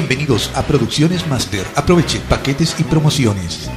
bienvenidos a Producciones Master. Aproveche paquetes y promociones.